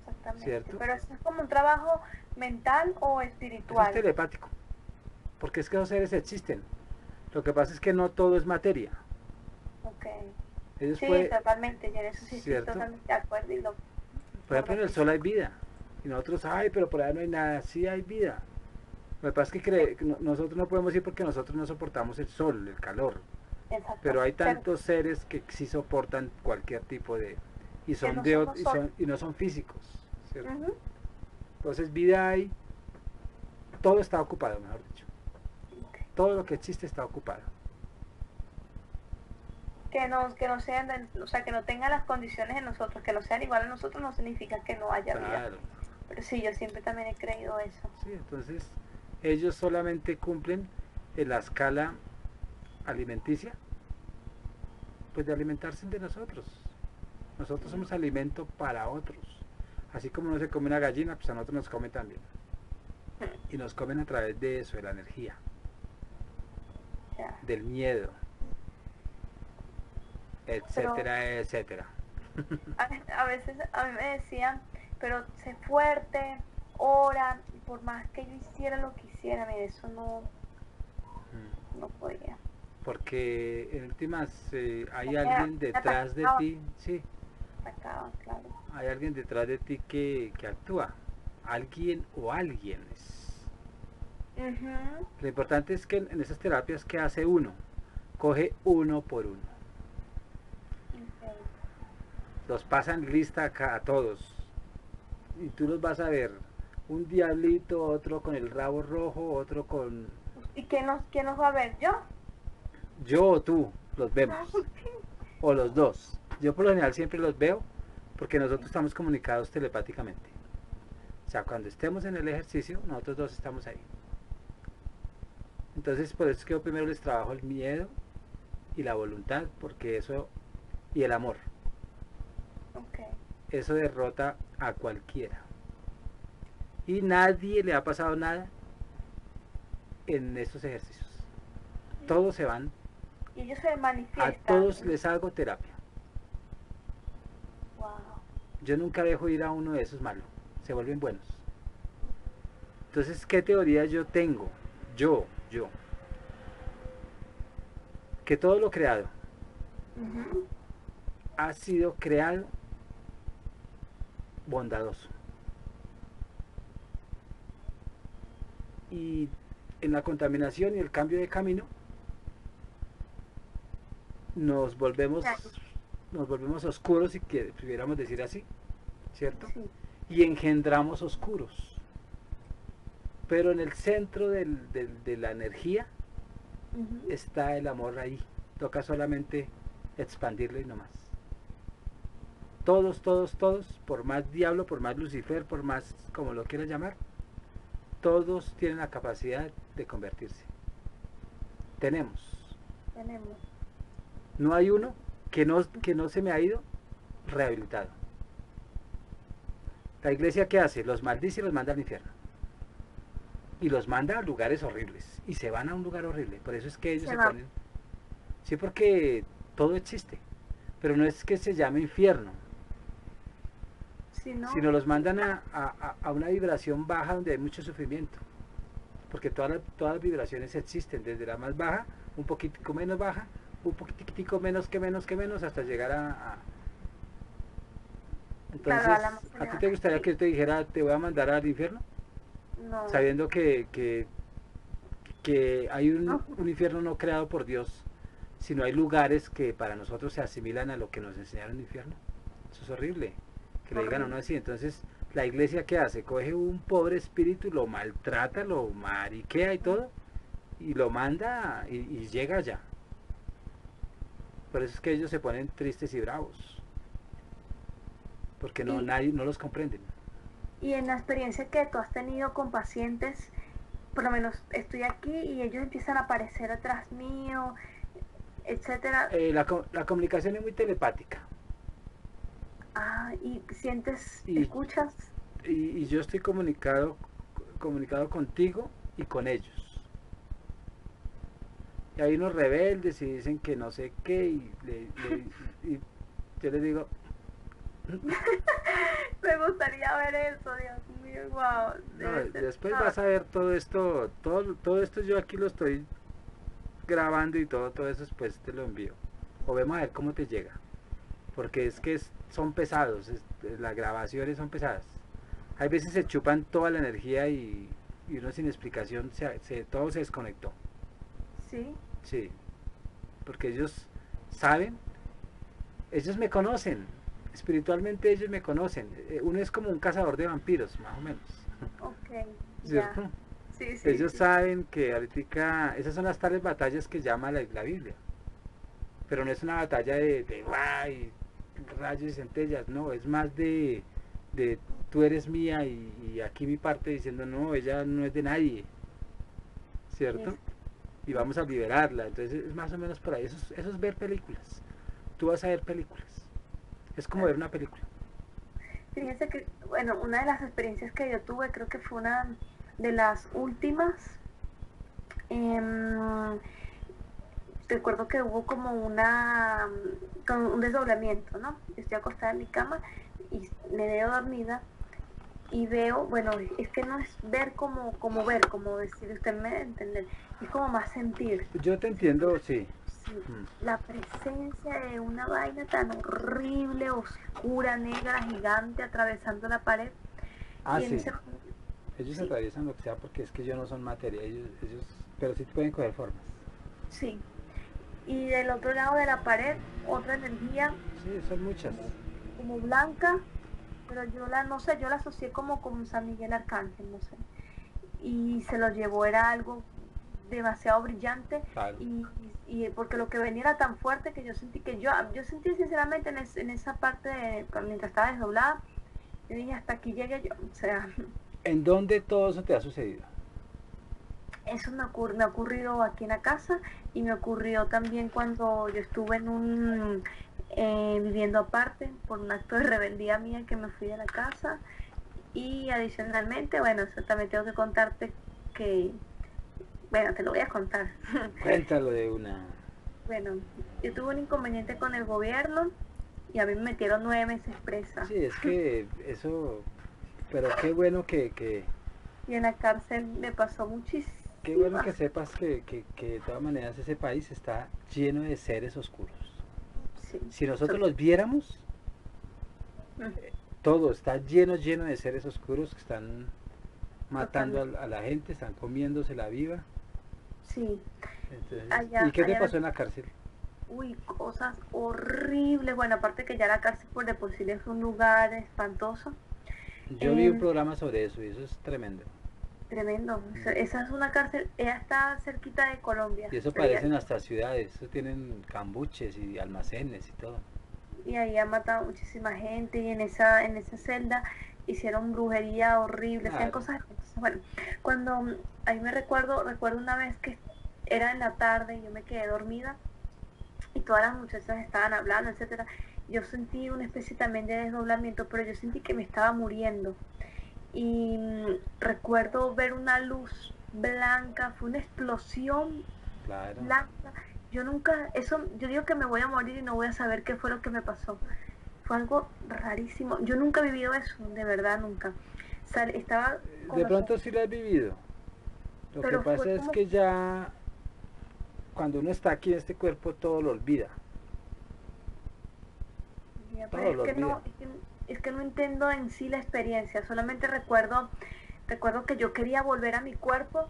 Exactamente. ¿Cierto? Pero ¿eso es como un trabajo mental o espiritual? Eso es telepático, porque es que los seres existen. Lo que pasa es que no todo es materia. Ok. Ellos sí, puede... totalmente, yo en eso sí estoy totalmente de acuerdo. Y lo... Por ejemplo, en el sol hay vida. Y nosotros, ay, pero por allá no hay nada. Sí hay vida. Lo que pasa es que cre... nosotros no podemos ir porque nosotros no soportamos el sol, el calor. Exacto. Pero hay tantos seres que sí soportan cualquier tipo de... Y, son no, de... y, son... y no son físicos. ¿Cierto? Uh-huh. Entonces, vida hay... Todo está ocupado, mejor dicho. Okay. Todo lo que existe está ocupado. Que no, que no sean, de, o sea, que no tengan las condiciones en nosotros, que no sean igual a nosotros, no significa que no haya claro. vida. Pero sí, yo siempre también he creído eso. Sí, entonces, ellos solamente cumplen en la escala alimenticia, pues de alimentarse de nosotros. Nosotros somos alimento para otros. Así como no se come una gallina, pues a nosotros nos come también. Y nos comen a través de eso, de la energía, yeah. del miedo, etcétera, pero, etcétera. A veces a mí me decían, pero sé fuerte, ora, y por más que yo hiciera lo que hiciera, mira, eso no, mm. no podía. Porque en últimas eh, hay Porque alguien detrás atacado. de ti, sí. Atacado, claro. Hay alguien detrás de ti que, que actúa, alguien o alguienes. Uh-huh. Lo importante es que en, en esas terapias, ¿qué hace uno? Coge uno por uno. Los pasan lista acá a todos y tú los vas a ver un diablito, otro con el rabo rojo, otro con... ¿Y quién nos, quién nos va a ver? ¿Yo? Yo o tú, los vemos o los dos. Yo por lo general siempre los veo porque nosotros estamos comunicados telepáticamente. O sea, cuando estemos en el ejercicio, nosotros dos estamos ahí. Entonces por eso es que yo primero les trabajo el miedo y la voluntad, porque eso... y el amor. Okay. Eso derrota a cualquiera. Y nadie le ha pasado nada en estos ejercicios. Sí. Todos se van. Y ellos se manifiestan. A todos les hago terapia. Wow. Yo nunca dejo ir a uno de esos malos. Se vuelven buenos. Entonces, ¿qué teoría yo tengo? Yo, yo. Que todo lo creado uh-huh. ha sido creado bondadoso. Y en la contaminación y el cambio de camino nos volvemos nos volvemos oscuros, si pudiéramos decir así, ¿cierto? Sí. Y engendramos oscuros. Pero en el centro del, del, de la energía uh-huh. está el amor ahí. Toca solamente expandirlo y no más. Todos, todos, todos, por más diablo, por más Lucifer, por más como lo quieras llamar, todos tienen la capacidad de convertirse. Tenemos. Tenemos. No hay uno que no, que no se me ha ido rehabilitado. La iglesia, ¿qué hace? Los maldice y los manda al infierno. Y los manda a lugares horribles. Y se van a un lugar horrible. Por eso es que ellos se, se ponen... Sí, porque todo existe. Pero no es que se llame infierno. Si no, sino los mandan a, a, a una vibración baja donde hay mucho sufrimiento, porque todas las, todas las vibraciones existen, desde la más baja, un poquitico menos baja, un poquitico menos que menos que menos, hasta llegar a... a... Entonces, claro, a, ¿a ti te gustaría que yo te dijera, te voy a mandar al infierno? No. Sabiendo que, que, que hay un, no. un infierno no creado por Dios, sino hay lugares que para nosotros se asimilan a lo que nos enseñaron en el infierno. Eso es horrible. Que le digan a uno así. Entonces, ¿la iglesia qué hace? Coge un pobre espíritu, lo maltrata, lo mariquea y todo, y lo manda y, y llega allá. Por eso es que ellos se ponen tristes y bravos. Porque no, y, nadie, no los comprenden. Y en la experiencia que tú has tenido con pacientes, por lo menos estoy aquí y ellos empiezan a aparecer atrás mío, etcétera. Eh, la, la comunicación es muy telepática. Ah, ¿y sientes, y, escuchas? y, y yo estoy comunicado, comunicado contigo y con ellos. Y hay unos rebeldes y dicen que no sé qué, y, le, le, y yo les digo... Me gustaría ver eso, Dios mío, wow. No, después ah. vas a ver todo esto, todo, todo esto yo aquí lo estoy grabando y todo, todo eso después te lo envío. O vemos a ver cómo te llega. Porque es que es, son pesados, es, las grabaciones son pesadas. Hay veces se chupan toda la energía y, y uno sin explicación, se, se, todo se desconectó. ¿Sí? Sí. Porque ellos saben, ellos me conocen. Espiritualmente ellos me conocen. Uno es como un cazador de vampiros, más o menos. Ok, ¿cierto? Ya. Sí, sí, ellos sí. saben que ahorita esas son las tales batallas que llama la, la Biblia. Pero no es una batalla de, de guay, rayos y centellas, no, es más de, de tú eres mía y, y aquí mi parte diciendo no, ella no es de nadie, ¿cierto? Sí. Y vamos a liberarla. Entonces es más o menos por ahí. Eso es, eso es ver películas. Tú vas a ver películas. Es como ver una película. Fíjense que, bueno, una de las experiencias que yo tuve, creo que fue una de las últimas. Eh, recuerdo que hubo como una, como un desdoblamiento, ¿no? Estoy acostada en mi cama y me veo dormida y veo, bueno, es que no es ver como, como ver, como decir, usted me debe entender, es como más sentir. Yo te entiendo, sí. La presencia de una vaina tan horrible, oscura, negra, gigante, atravesando la pared. Ah, sí. Ese... Ellos sí. atraviesan lo que sea porque es que ellos no son materia, ellos, ellos, pero sí pueden coger formas. Sí. Y del otro lado de la pared, otra energía. Sí, son muchas. Como, como blanca, pero yo la, no sé, yo la asocié como con San Miguel Arcángel, no sé. Y se lo llevó, era algo demasiado brillante, claro. y, y, y porque lo que venía era tan fuerte que yo sentí que yo yo sentí sinceramente en, es, en esa parte de, mientras estaba desdoblada, yo dije hasta aquí llegué yo, o sea. ¿En dónde todo eso te ha sucedido? Eso me, ocur me ha ocurrido aquí en la casa y me ocurrió también cuando yo estuve en un eh, viviendo aparte por un acto de rebeldía mía que me fui de la casa. Y adicionalmente, bueno, o sea, también tengo que contarte que Bueno, te lo voy a contar. Cuéntalo de una. Bueno, yo tuve un inconveniente con el gobierno y a mí me metieron nueve meses presa. Sí, es que eso... Pero qué bueno que... que... Y en la cárcel me pasó muchísimo. Qué bueno que sepas que, que, que de todas maneras ese país está lleno de seres oscuros. Sí. Si nosotros so... los viéramos, mm. todo está lleno, lleno de seres oscuros que están matando a, a la gente, están comiéndosela viva. Sí. Entonces, allá, ¿y qué te pasó en la cárcel? Uy, cosas horribles. Bueno, aparte que ya la cárcel por de por sí es un lugar espantoso. Yo eh, vi un programa sobre eso y eso es tremendo. Tremendo. Mm. O sea, esa es una cárcel, ella está cerquita de Colombia. Y eso parecen allá. Hasta ciudades, eso tienen cambuches y almacenes y todo. Y ahí ha matado muchísima gente y en esa, en esa celda hicieron brujería horrible, hacían cosas, bueno, cuando, ahí me recuerdo, recuerdo una vez que era en la tarde y yo me quedé dormida y todas las muchachas estaban hablando, etcétera. Yo sentí una especie también de desdoblamiento, pero yo sentí que me estaba muriendo y recuerdo ver una luz blanca, fue una explosión claro. blanca. Yo nunca, eso, yo digo que me voy a morir y no voy a saber qué fue lo que me pasó. Fue algo rarísimo. Yo nunca he vivido eso, de verdad, nunca. O sea, estaba de pronto sí lo has vivido. Lo que pasa es que ya cuando uno está aquí en este cuerpo todo lo olvida. Todo lo olvida. Es que no, es que, es que no entiendo en sí la experiencia. Solamente recuerdo, recuerdo que yo quería volver a mi cuerpo.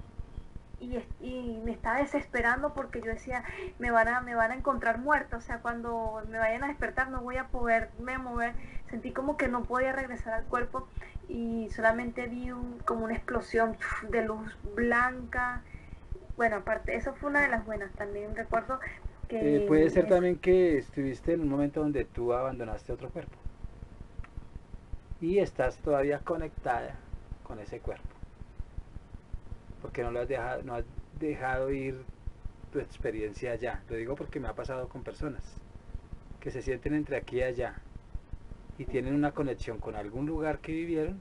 Y, y me estaba desesperando porque yo decía, me van a me van a encontrar muerta, o sea, cuando me vayan a despertar no voy a poderme mover. Sentí como que no podía regresar al cuerpo y solamente vi un, como una explosión de luz blanca. Bueno, aparte, eso fue una de las buenas. También recuerdo que... Eh, puede ser es, también que estuviste en un momento donde tú abandonaste otro cuerpo y estás todavía conectada con ese cuerpo. Porque no lo has dejado, no has dejado ir tu experiencia allá. Lo digo porque me ha pasado con personas que se sienten entre aquí y allá y tienen una conexión con algún lugar que vivieron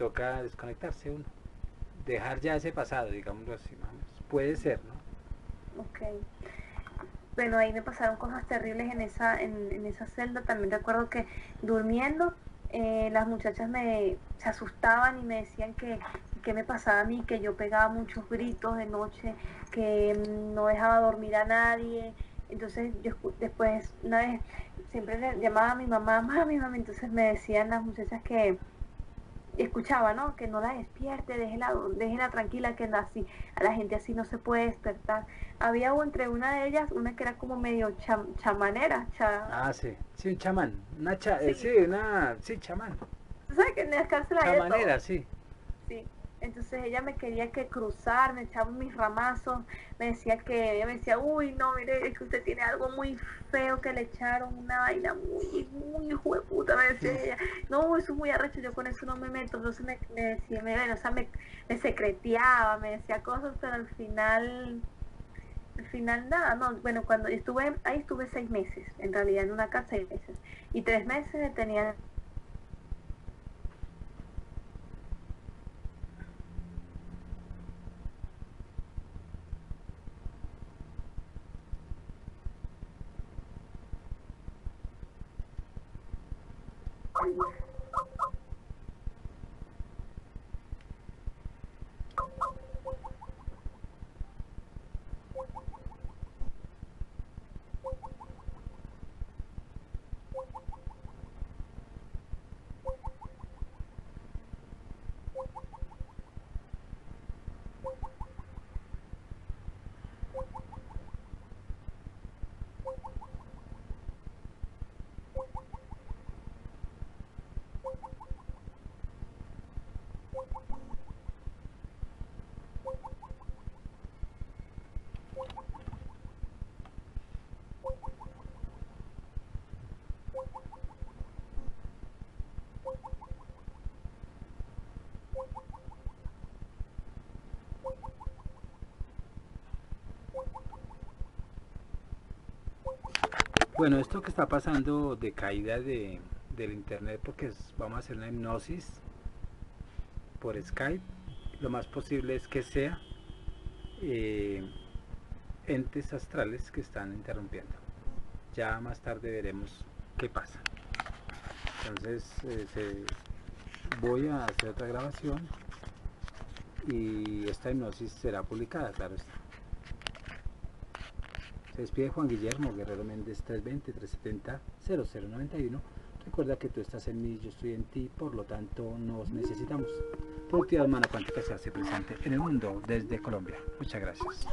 toca desconectarse uno, dejar ya ese pasado, digámoslo así, más o menos. Puede ser, ¿no? Ok. Bueno, ahí me pasaron cosas terribles en esa, en, en esa celda. También recuerdo que durmiendo eh, las muchachas me se asustaban y me decían que, que me pasaba a mí, que yo pegaba muchos gritos de noche, que no dejaba dormir a nadie. Entonces yo después, una vez, siempre le llamaba a mi mamá, mami, mami, entonces me decían las muchachas que escuchaba, ¿no? Que no la despierte, déjela, déjela tranquila, que así, a la gente así no se puede despertar. Había entre una de ellas, una que era como medio cham, chamanera. Cha... Ah, sí, sí, un chamán, una cha... sí. Eh, sí, una, sí, chamán. ¿Tú sabes que en la cárcel hay de todo? Chamanera, sí. Sí. Entonces ella me quería que cruzar, me echaba mis ramazos, me decía que, ella me decía, uy, no, mire, es que usted tiene algo muy feo que le echaron, una vaina muy, muy hijo de puta, me decía ella, no, eso es muy arrecho, yo con eso no me meto. Entonces me, me decía, me, bueno, o sea, me, me secreteaba, me decía cosas, pero al final, al final nada, no, bueno, cuando yo estuve, ahí estuve seis meses, en realidad en una casa seis meses, y tres meses me tenían... Bueno, esto que está pasando de caída de, del internet, porque es, vamos a hacer una hipnosis por Skype, lo más posible es que sea eh, entes astrales que están interrumpiendo. Ya más tarde veremos qué pasa. Entonces eh, se, voy a hacer otra grabación y esta hipnosis será publicada, claro está. Se despide Juan Guillermo Guerrero Méndez, tres dos cero, tres siete cero, cero cero nueve uno. Recuerda que tú estás en mí, yo estoy en ti, por lo tanto nos necesitamos. Productividad Humana Cuántica se hace presente en el mundo desde Colombia. Muchas gracias.